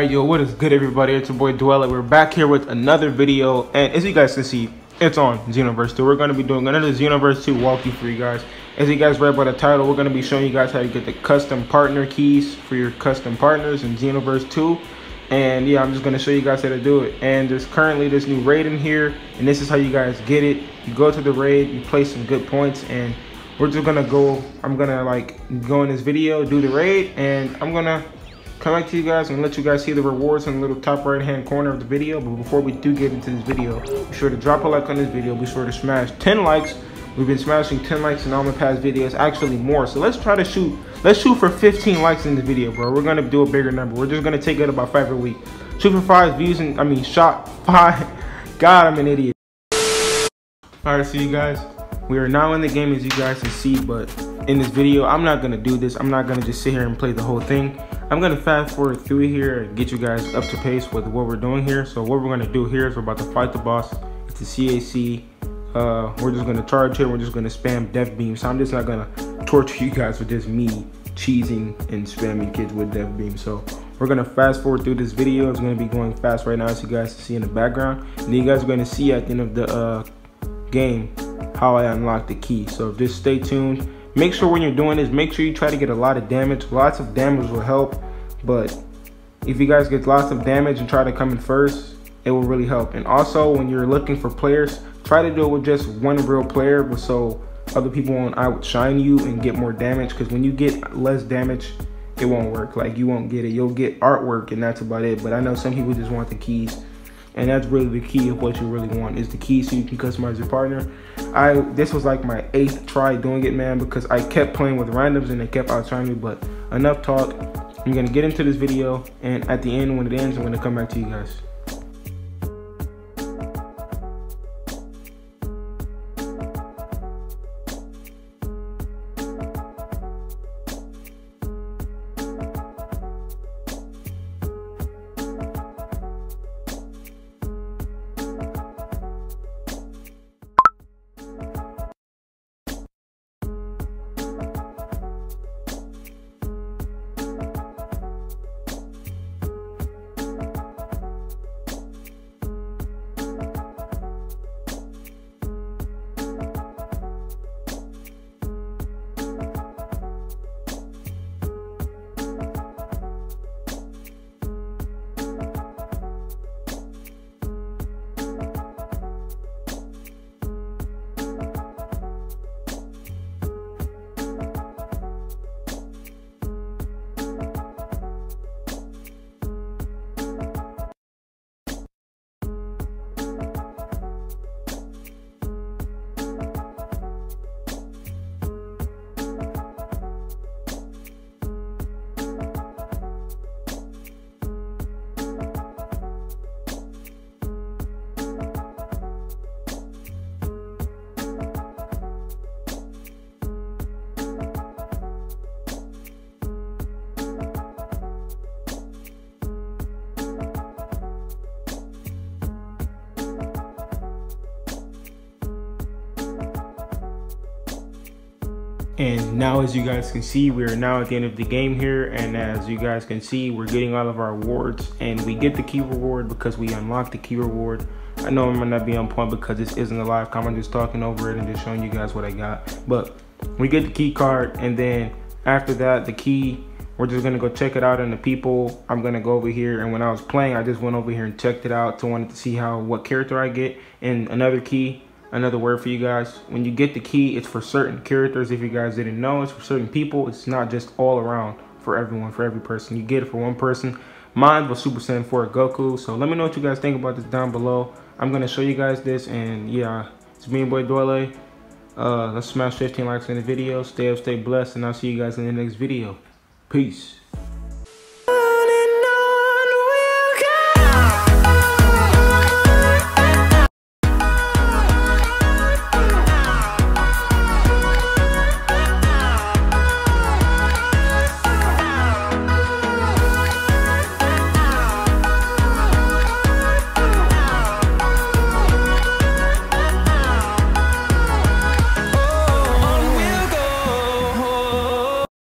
Alright, yo, what is good, everybody? It's your boy Dwelay. We're back here with another video, and as you guys can see, it's on Xenoverse 2. We're going to be doing another Xenoverse 2 walkthrough for you guys. As you guys read by the title, we're going to be showing you guys how to get the custom partner keys for your custom partners in Xenoverse 2. And yeah, I'm just going to show you guys how to do it. And there's currently this new raid in here, and this is how you guys get it. You go to the raid, you place some good points, and we're just going to go, I'm going to go in this video, do the raid, and I'm going to come back to you guys and let you guys see the rewards in the little top right hand corner of the video. But before we do get into this video, be sure to drop a like on this video. Be sure to smash 10 likes. We've been smashing 10 likes in all my past videos, actually more. So let's try to shoot, let's shoot for 15 likes in the video, bro. We're gonna do a bigger number. We're just gonna take out about 5 a week. Shoot for 5 views and, I mean, shot 5. God, I'm an idiot. All right, so you guys, we are now in the game, as you guys can see, but in this video, I'm not gonna do this. I'm not gonna just sit here and play the whole thing. I'm gonna fast forward through here and get you guys up to pace with what we're doing here. So what we're gonna do here is we're about to fight the boss. It's a CAC. We're just gonna charge here. We're just gonna spam death beams. So I'm just not gonna torture you guys with just me cheesing and spamming kids with death beams. So we're gonna fast forward through this video. It's gonna be going fast right now, as you guys can see in the background. And then you guys are gonna see at the end of the game how I unlock the key. So just stay tuned. Make sure when you're doing this, make sure you try to get a lot of damage. Lots of damage will help, but if you guys get lots of damage and try to come in first, it will really help. And also, when you're looking for players, try to do it with just one real player so other people won't outshine you and get more damage, because when you get less damage, it won't work. Like, you won't get it. You'll get artwork and that's about it. But I know some people just want the keys, and that's really the key of what you really want, is the key so you can customize your partner. This was like my 8th try doing it, man, because I kept playing with randoms and they kept outshining me. But enough talk, I'm gonna get into this video, and at the end, when it ends, I'm gonna come back to you guys. And now, as you guys can see, we are now at the end of the game here. And as you guys can see, we're getting all of our rewards, and we get the key reward because we unlock the key reward. I know I might not be on point because this isn't a live comment, I'm just talking over it and just showing you guys what I got. But we get the key card, and then after that, the key, we're just gonna go check it out in the people. I'm gonna go over here, and when I was playing, I just went over here and checked it out to wanted to see how, what character I get. And another key, another word for you guys, when you get the key, it's for certain characters. If you guys didn't know, it's for certain people. It's not just all around for everyone, for every person. You get it for one person. Mine was Super Saiyan 4 Goku. So let me know what you guys think about this down below. I'm going to show you guys this, and yeah, it's me and boy Dwelay. Let's smash 15 likes in the video. Stay up, stay blessed, and I'll see you guys in the next video. Peace.